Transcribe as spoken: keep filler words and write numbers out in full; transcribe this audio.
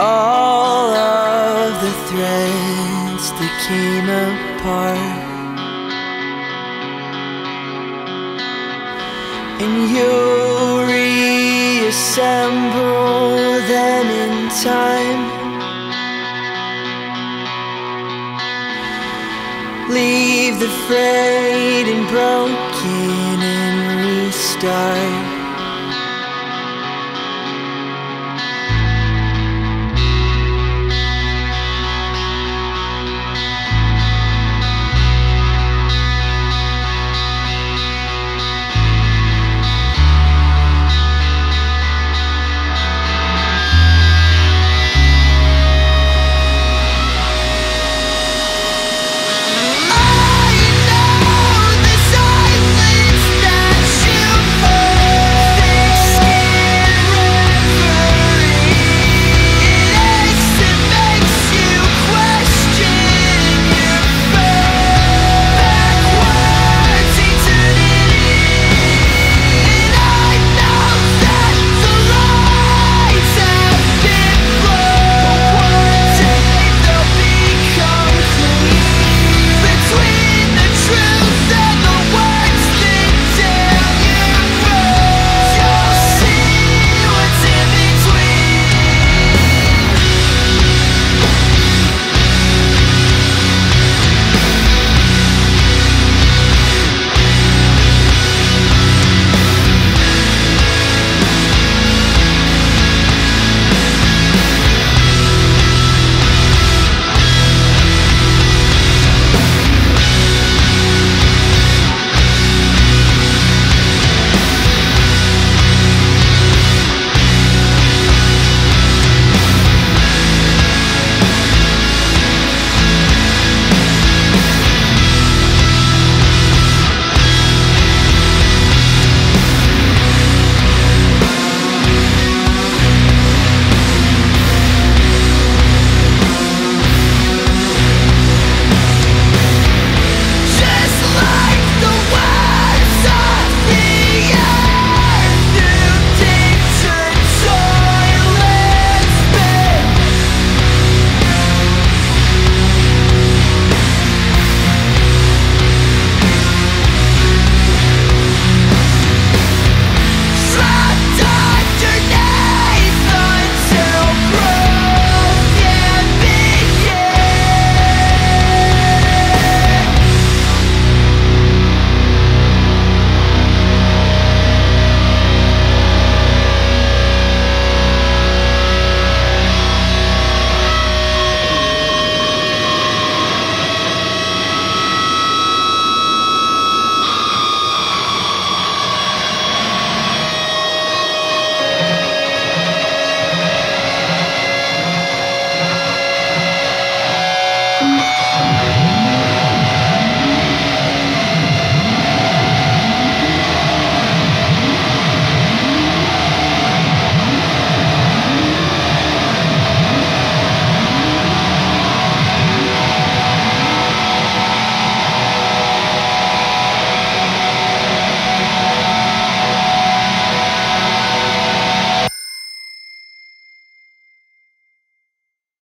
all of the threads that came apart, and you'll reassemble them in time. Leave the frayed and broken and restart.